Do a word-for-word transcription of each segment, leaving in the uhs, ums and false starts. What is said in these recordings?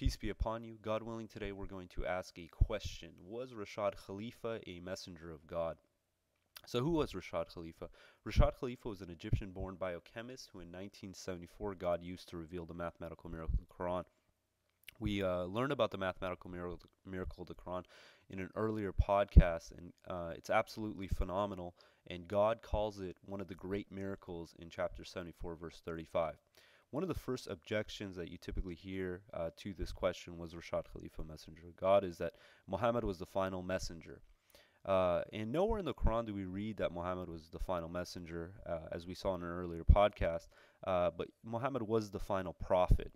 Peace be upon you. God willing, today we're going to ask a question. Was Rashad Khalifa a messenger of God? So who was Rashad Khalifa? Rashad Khalifa was an Egyptian-born biochemist who in nineteen seventy-four God used to reveal the mathematical miracle of the Quran. We uh, learned about the mathematical miracle, miracle of the Quran in an earlier podcast, and uh, it's absolutely phenomenal, and God calls it one of the great miracles in chapter seventy-four, verse thirty-five. One of the first objections that you typically hear uh, to this question, was Rashad Khalifa messenger of God, is that Muhammad was the final messenger. Uh, and nowhere in the Quran do we read that Muhammad was the final messenger, uh, as we saw in an earlier podcast, uh, but Muhammad was the final prophet.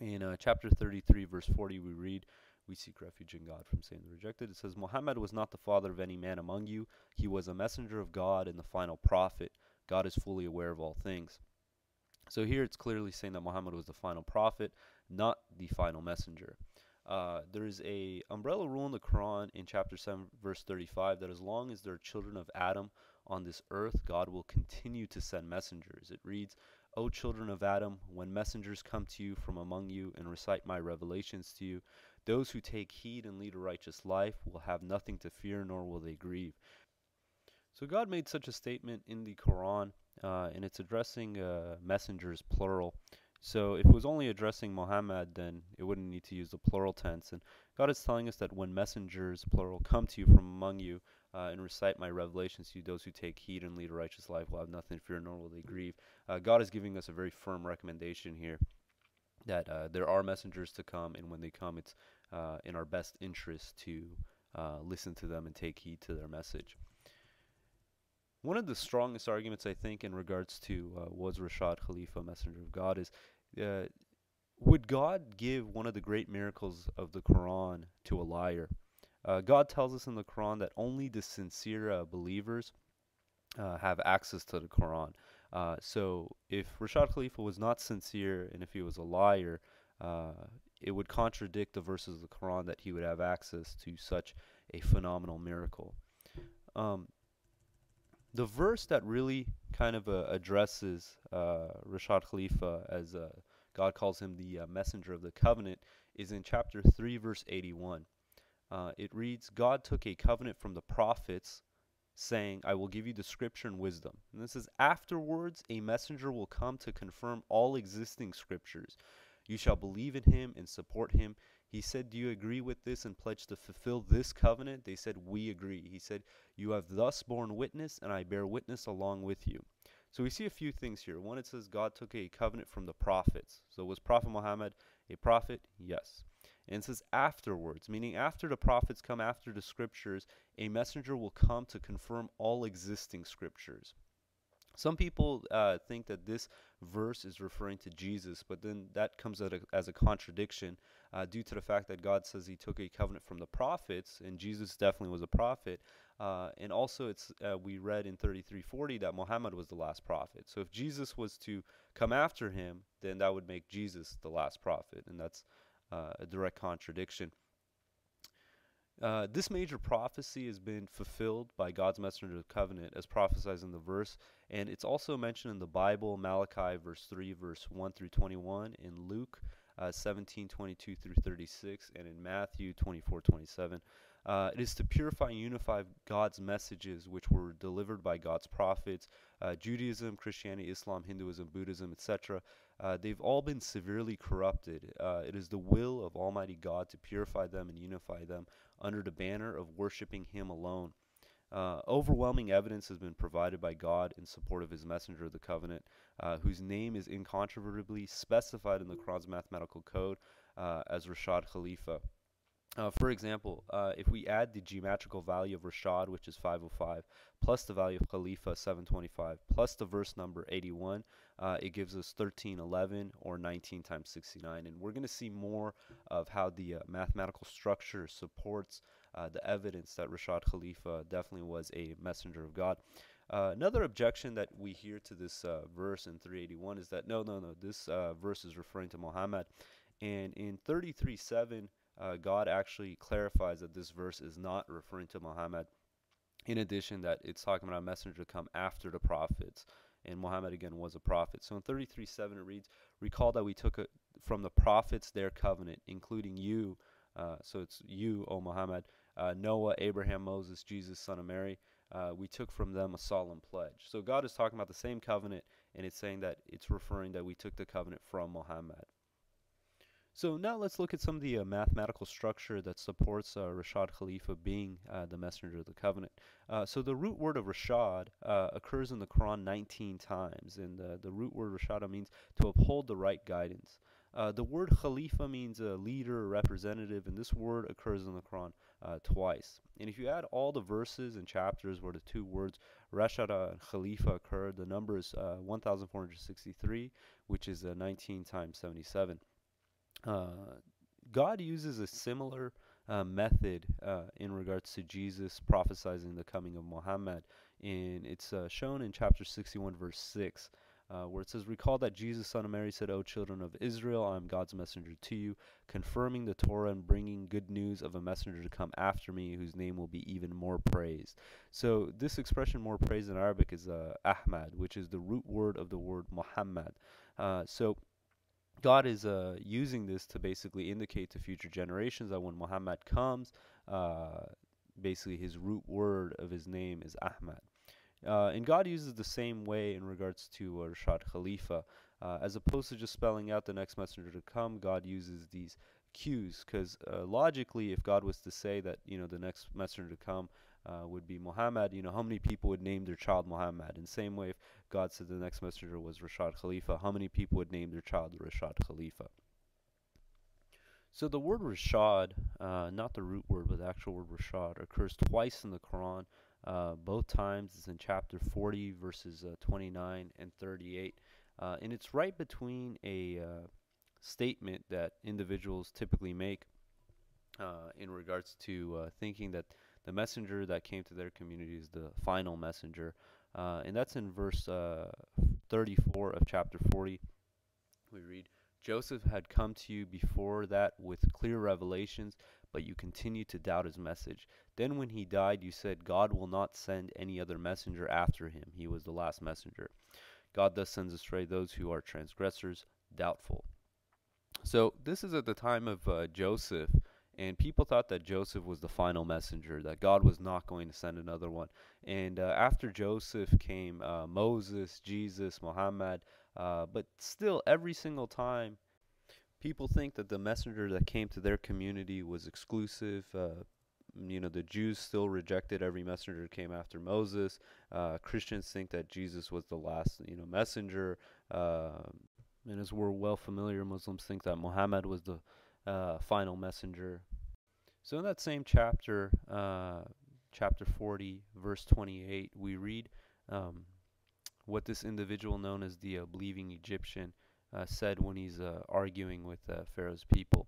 In uh, chapter thirty-three, verse forty, we read, "We seek refuge in God from Satan the rejected." It says, "Muhammad was not the father of any man among you. He was a messenger of God and the final prophet. God is fully aware of all things." So here it's clearly saying that Muhammad was the final prophet, not the final messenger. Uh, there is a umbrella rule in the Quran in chapter seven, verse thirty-five, that as long as there are children of Adam on this earth, God will continue to send messengers. It reads, "O children of Adam, when messengers come to you from among you and recite my revelations to you, those who take heed and lead a righteous life will have nothing to fear, nor will they grieve." So God made such a statement in the Quran, uh, and it's addressing uh, messengers, plural. So if it was only addressing Muhammad, then it wouldn't need to use the plural tense. And God is telling us that when messengers, plural, come to you from among you uh, and recite my revelations to you, those who take heed and lead a righteous life will have nothing to fear, nor will they grieve. Uh, God is giving us a very firm recommendation here that uh, there are messengers to come, and when they come, it's uh, in our best interest to uh, listen to them and take heed to their message. One of the strongest arguments, I think, in regards to uh, was Rashad Khalifa a messenger of God is, uh, would God give one of the great miracles of the Quran to a liar? Uh, God tells us in the Quran that only the sincere uh, believers uh, have access to the Quran. Uh, so if Rashad Khalifa was not sincere and if he was a liar, uh, it would contradict the verses of the Quran that he would have access to such a phenomenal miracle. Um, The verse that really kind of uh, addresses uh, Rashad Khalifa, as uh, God calls him the uh, messenger of the covenant, is in chapter three, verse eighty-one. Uh, it reads, "God took a covenant from the prophets, saying, I will give you the scripture and wisdom." And this is, "Afterwards a messenger will come to confirm all existing scriptures. You shall believe in him and support him. He said, do you agree with this and pledge to fulfill this covenant? They said, we agree. He said, you have thus borne witness, and I bear witness along with you." So we see a few things here. One, it says God took a covenant from the prophets. So was Prophet Muhammad a prophet? Yes. And it says afterwards, meaning after the prophets come, after the scriptures, a messenger will come to confirm all existing scriptures. Some people uh, think that this verse is referring to Jesus, but then that comes out as a contradiction uh, due to the fact that God says he took a covenant from the prophets, and Jesus definitely was a prophet. Uh, and also, it's uh, we read in thirty-three forty that Muhammad was the last prophet. So if Jesus was to come after him, then that would make Jesus the last prophet, and that's uh, a direct contradiction. Uh, this major prophecy has been fulfilled by God's messenger of the covenant as prophesied in the verse, and it's also mentioned in the Bible, Malachi verse three, verse one through twenty-one, in Luke uh, seventeen, twenty-two through thirty-six, and in Matthew twenty-four, twenty-seven. Uh, it is to purify and unify God's messages which were delivered by God's prophets. Uh, Judaism, Christianity, Islam, Hinduism, Buddhism, et cetera. Uh, they've all been severely corrupted. Uh, it is the will of Almighty God to purify them and unify them under the banner of worshiping Him alone. Uh, overwhelming evidence has been provided by God in support of His messenger of the covenant, uh, whose name is incontrovertibly specified in the Quran's mathematical code uh, as Rashad Khalifa. Uh, for example, uh, if we add the geometrical value of Rashad, which is five oh five, plus the value of Khalifa, seven twenty-five, plus the verse number eighty-one, uh, it gives us thirteen eleven, or nineteen times sixty-nine. And we're going to see more of how the uh, mathematical structure supports uh, the evidence that Rashad Khalifa definitely was a messenger of God. Uh, another objection that we hear to this uh, verse in three eighty-one is that, no, no, no, this uh, verse is referring to Muhammad. And in thirty-three seven, Uh, God actually clarifies that this verse is not referring to Muhammad. In addition, that it's talking about a messenger to come after the prophets. and Muhammad again was a prophet. So in thirty-three seven it reads, "Recall that we took a, from the prophets their covenant, including you," uh, so it's you, O Muhammad, uh, "Noah, Abraham, Moses, Jesus, son of Mary. Uh, we took from them a solemn pledge." So God is talking about the same covenant, and it's saying that it's referring that we took the covenant from Muhammad. So now let's look at some of the uh, mathematical structure that supports uh, Rashad Khalifa being uh, the messenger of the covenant. Uh, so the root word of Rashad uh, occurs in the Quran nineteen times, and the, the root word Rashada means to uphold the right guidance. Uh, the word Khalifa means a leader or representative, and this word occurs in the Quran uh, twice. And if you add all the verses and chapters where the two words Rashada and Khalifa occur, the number is uh, one thousand four hundred sixty-three, which is uh, nineteen times seventy-seven. Uh, God uses a similar uh, method uh, in regards to Jesus prophesizing the coming of Muhammad, and it's uh, shown in chapter sixty-one, verse six, uh, where it says, "Recall that Jesus, son of Mary, said, 'O children of Israel, I am God's messenger to you, confirming the Torah and bringing good news of a messenger to come after me, whose name will be even more praised.'" So this expression, "more praised," in Arabic is uh, Ahmad, which is the root word of the word Muhammad. Uh, so God is uh, using this to basically indicate to future generations that when Muhammad comes, uh, basically his root word of his name is Ahmad. Uh, and God uses the same way in regards to uh, Rashad Khalifa. Uh, as opposed to just spelling out the next messenger to come, God uses these cues, because uh, logically, if God was to say that, you know, the next messenger to come Uh, would be Muhammad, you know, how many people would name their child Muhammad? In same way, if God said the next messenger was Rashad Khalifa, how many people would name their child Rashad Khalifa? So the word Rashad, uh, not the root word, but the actual word Rashad, occurs twice in the Quran. Uh, both times it's in chapter forty, verses uh, twenty-nine and thirty-eight. Uh, and it's right between a uh, statement that individuals typically make uh, in regards to uh, thinking that the messenger that came to their community is the final messenger. Uh, and that's in verse uh, thirty-four of chapter forty. We read, "Joseph had come to you before that with clear revelations, but you continued to doubt his message. Then when he died, you said, 'God will not send any other messenger after him. He was the last messenger.' God thus sends astray those who are transgressors, doubtful." So this is at the time of uh, Joseph. And people thought that Joseph was the final messenger, that God was not going to send another one. And uh, after Joseph came uh, Moses, Jesus, Muhammad. Uh, but still, every single time, people think that the messenger that came to their community was exclusive. Uh, you know, the Jews still rejected every messenger that came after Moses. Uh, Christians think that Jesus was the last, you know, messenger. Uh, and as we're well familiar, Muslims think that Muhammad was the Uh, final messenger. So in that same chapter, uh, chapter forty, verse twenty-eight, we read um, what this individual known as the uh, believing Egyptian uh, said when he's uh, arguing with uh, Pharaoh's people.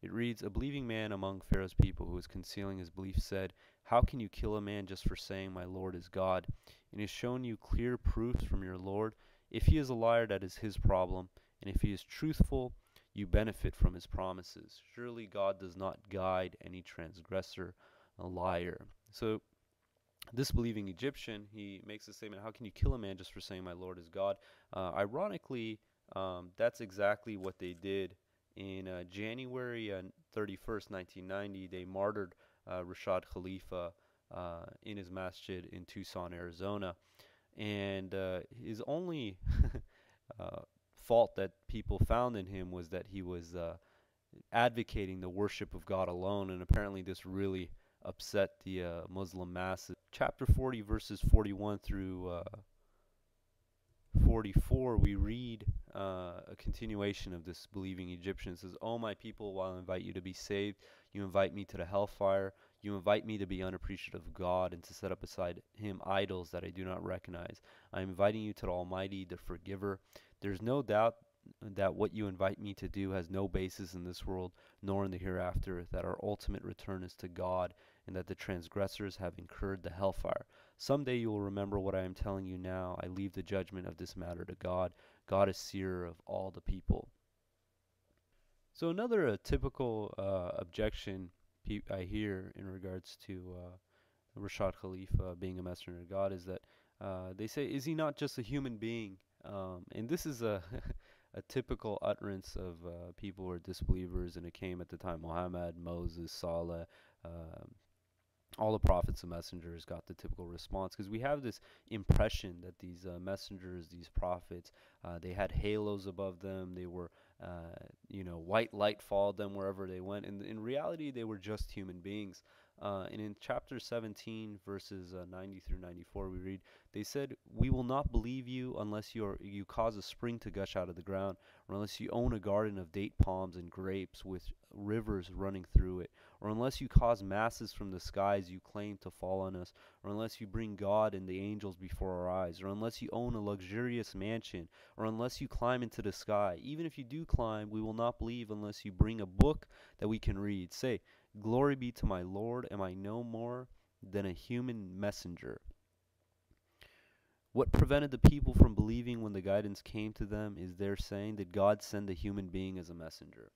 It reads, "A believing man among Pharaoh's people who was concealing his belief said, 'How can you kill a man just for saying my Lord is God? And has shown you clear proofs from your Lord. If he is a liar, that is his problem. And if he is truthful, you benefit from his promises. Surely God does not guide any transgressor, a liar.'" So this believing Egyptian, he makes the statement, "How can you kill a man just for saying my Lord is God?" Uh, ironically, um, that's exactly what they did in uh, January uh, thirty-first, nineteen ninety. They martyred uh, Rashad Khalifa uh, in his masjid in Tucson, Arizona. And uh, his only uh, fault that people found in him was that he was uh, advocating the worship of God alone, and apparently this really upset the uh, Muslim masses. Chapter forty, verses forty-one through uh, forty-four, we read uh, a continuation of this believing Egyptian. It says, "O my people, while I invite you to be saved, you invite me to the hellfire. You invite me to be unappreciative of God and to set up beside him idols that I do not recognize. I am inviting you to the Almighty, the Forgiver. There's no doubt that what you invite me to do has no basis in this world, nor in the hereafter, that our ultimate return is to God, and that the transgressors have incurred the hellfire. Someday you will remember what I am telling you now. I leave the judgment of this matter to God. God is seer of all the people." So another uh, typical uh, objection pe I hear in regards to uh, Rashad Khalifa being a messenger of God is that Uh, they say, is he not just a human being? Um, and this is a, a typical utterance of uh, people who are disbelievers, and it came at the time. Muhammad, Moses, Saleh, uh, all the prophets and messengers got the typical response, because we have this impression that these uh, messengers, these prophets, uh, they had halos above them. They were, uh, you know, white light followed them wherever they went. And in reality, they were just human beings. Uh, and in chapter seventeen, verses uh, ninety through ninety-four, we read, they said, "We will not believe you unless you are, you cause a spring to gush out of the ground, or unless you own a garden of date palms and grapes with rivers running through it, or unless you cause masses from the skies you claim to fall on us, or unless you bring God and the angels before our eyes, or unless you own a luxurious mansion, or unless you climb into the sky. Even if you do climb, we will not believe unless you bring a book that we can read. Say, glory be to my Lord, am I no more than a human messenger? What prevented the people from believing when the guidance came to them is their saying, did God send a human being as a messenger?"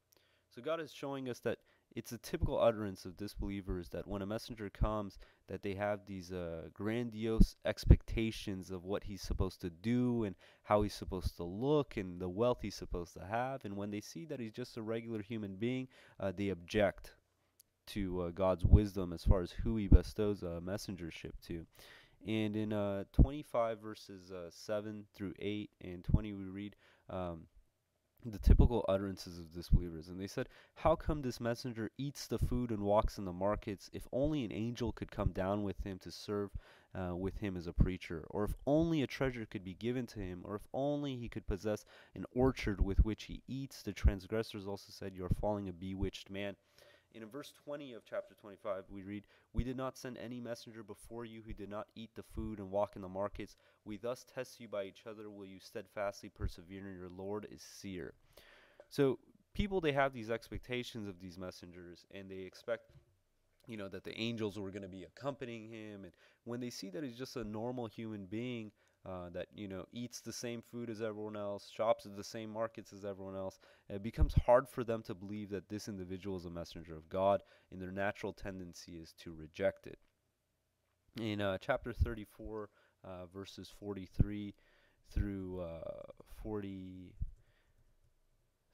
So God is showing us that it's a typical utterance of disbelievers that when a messenger comes, that they have these uh, grandiose expectations of what he's supposed to do and how he's supposed to look and the wealth he's supposed to have. And when they see that he's just a regular human being, uh, they object to uh, God's wisdom as far as who he bestows uh, messengership to. And in uh, twenty-five verses uh, seven through eight and twenty, we read um, the typical utterances of disbelievers. And they said, "How come this messenger eats the food and walks in the markets? If only an angel could come down with him to serve uh, with him as a preacher, or if only a treasure could be given to him, or if only he could possess an orchard with which he eats." The transgressors also said, "You are falling a bewitched man." And in verse twenty of chapter twenty-five, we read, "We did not send any messenger before you who did not eat the food and walk in the markets. We thus test you by each other. Will you steadfastly persevere? And your Lord is seer." So people, they have these expectations of these messengers, and they expect, you know, that the angels were going to be accompanying him. And when they see that he's just a normal human being, Uh, that, you know, eats the same food as everyone else, shops at the same markets as everyone else, it becomes hard for them to believe that this individual is a messenger of God, and their natural tendency is to reject it. In uh, chapter thirty-four, uh, verses forty-three through uh, forty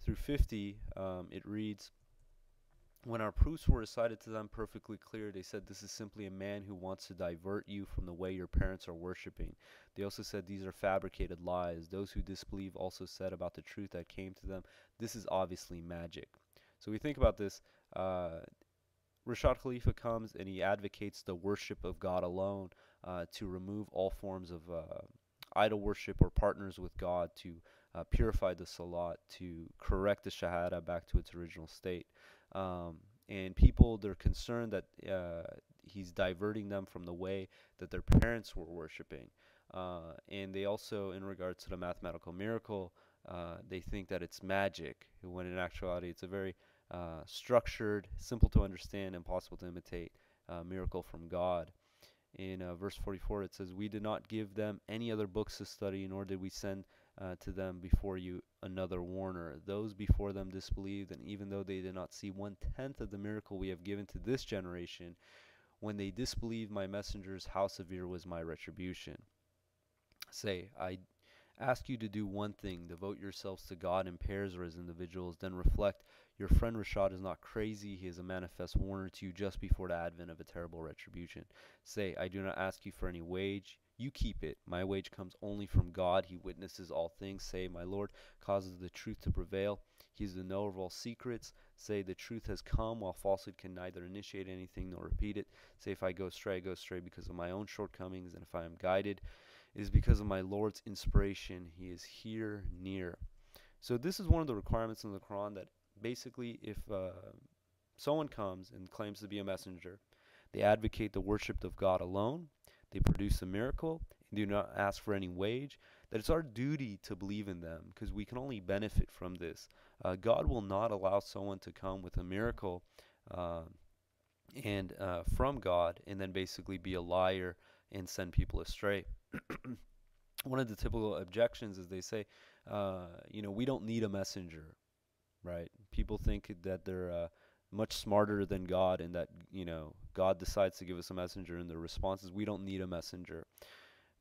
through fifty, um, it reads, "When our proofs were recited to them perfectly clear, they said, this is simply a man who wants to divert you from the way your parents are worshiping. They also said, these are fabricated lies. Those who disbelieve also said about the truth that came to them, this is obviously magic." So we think about this. Uh, Rashad Khalifa comes and he advocates the worship of God alone, uh, to remove all forms of uh, idol worship or partners with God, to uh, purify the Salat, to correct the Shahada back to its original state. Um, and people, they're concerned that uh, he's diverting them from the way that their parents were worshiping. Uh, and they also, in regards to the mathematical miracle, uh, they think that it's magic, when in actuality it's a very uh, structured, simple to understand, impossible to imitate uh, miracle from God. In uh, verse forty-four, it says, "We did not give them any other books to study, nor did we send Uh, to them before you another warner. Those before them disbelieved, and even though they did not see one-tenth of the miracle we have given to this generation, when they disbelieved my messengers, how severe was my retribution. Say, I ask you to do one thing, devote yourselves to God in pairs or as individuals, then reflect. Your friend Rashad is not crazy. He is a manifest warner to you just before the advent of a terrible retribution. Say, I do not ask you for any wage. You keep it. My wage comes only from God. He witnesses all things. Say, my Lord causes the truth to prevail. He is the knower of all secrets. Say, the truth has come, while falsehood can neither initiate anything nor repeat it. Say, if I go astray, I go astray because of my own shortcomings, and if I am guided, it is because of my Lord's inspiration. He is here, near." So this is one of the requirements in the Quran, that basically if uh, someone comes and claims to be a messenger, they advocate the worship of God alone, they produce a miracle, and do not ask for any wage, that it's our duty to believe in them, because we can only benefit from this. Uh, God will not allow someone to come with a miracle uh, and uh, from God, and then basically be a liar and send people astray. One of the typical objections is they say, uh, you know, we don't need a messenger, right? People think that they're uh, much smarter than God, and that, you know, God decides to give us a messenger, and the response is, we don't need a messenger.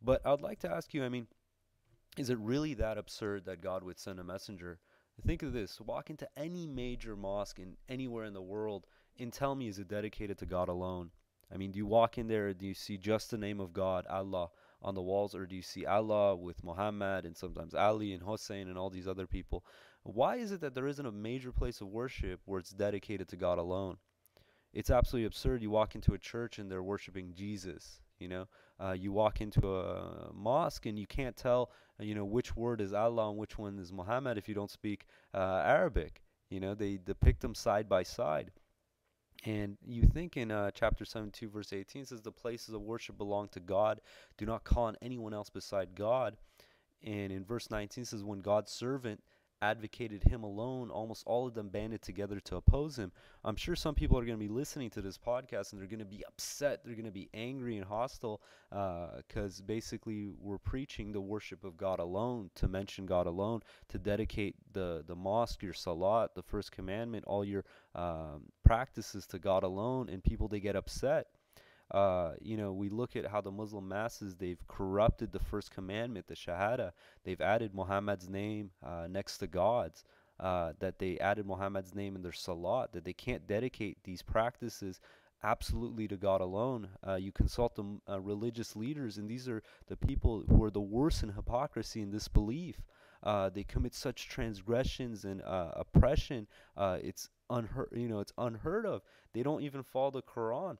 But I'd like to ask you, I mean, is it really that absurd that God would send a messenger? Think of this. Walk into any major mosque in anywhere in the world and tell me, is it dedicated to God alone? I mean, do you walk in there, do you see just the name of God, Allah, on the walls, or do you see Allah with Muhammad and sometimes Ali and Hussein and all these other people? Why is it that there isn't a major place of worship where it's dedicated to God alone? It's absolutely absurd. You walk into a church and they're worshiping Jesus, you know. Uh, you walk into a mosque and you can't tell, you know, which word is Allah and which one is Muhammad if you don't speak uh, Arabic. You know, they depict them side by side. And you think in uh, chapter seventy-two, verse eighteen, it says, the places of worship belong to God. Do not call on anyone else beside God. And in verse nineteen, it says, when God's servant advocated him alone, almost all of them banded together to oppose him. I'm sure some people are going to be listening to this podcast and they're going to be upset. They're going to be angry and hostile because uh, basically we're preaching the worship of God alone, to mention God alone, to dedicate the, the mosque, your salat, the first commandment, all your um, practices to God alone, and people, they get upset. Uh, you know, we look at how the Muslim masses, they've corrupted the first commandment, the Shahada. They've added Muhammad's name uh, next to God's, uh, that they added Muhammad's name in their salat, that they can't dedicate these practices absolutely to God alone. Uh, you consult the uh, religious leaders, and these are the people who are the worst in hypocrisy and disbelief. Uh, they commit such transgressions and uh, oppression. Uh, it's unheard, you know, it's unheard of. They don't even follow the Quran.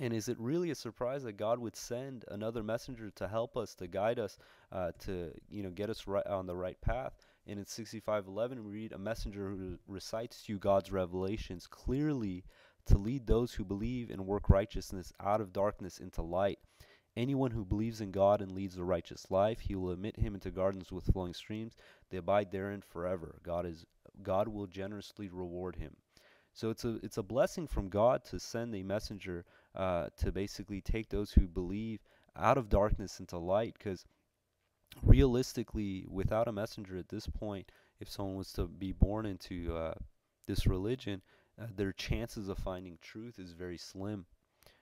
And is it really a surprise that God would send another messenger to help us, to guide us, uh, to, you know, get us right on the right path? And in sixty-five eleven, we read, a messenger who recites to you God's revelations clearly to lead those who believe and work righteousness out of darkness into light. Anyone who believes in God and leads a righteous life, he will admit him into gardens with flowing streams. They abide therein forever. God is, God will generously reward him. So it's a, it's a blessing from God to send a messenger uh, to basically take those who believe out of darkness into light, because realistically, without a messenger at this point, if someone was to be born into uh, this religion, uh, their chances of finding truth is very slim.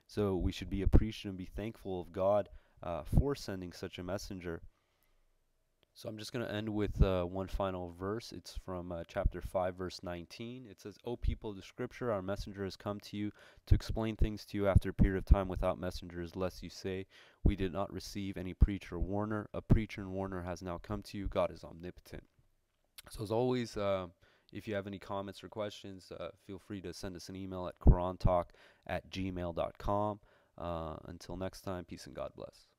So we should be appreciative and be thankful of God uh, for sending such a messenger. So I'm just going to end with uh, one final verse. It's from uh, chapter five, verse nineteen. It says, O people of the Scripture, our messenger has come to you to explain things to you after a period of time without messengers, lest you say, we did not receive any preacher or warner. A preacher and warner has now come to you. God is omnipotent. So as always, uh, if you have any comments or questions, uh, feel free to send us an email at QuranTalk at gmail dot com. Uh, until next time, peace and God bless.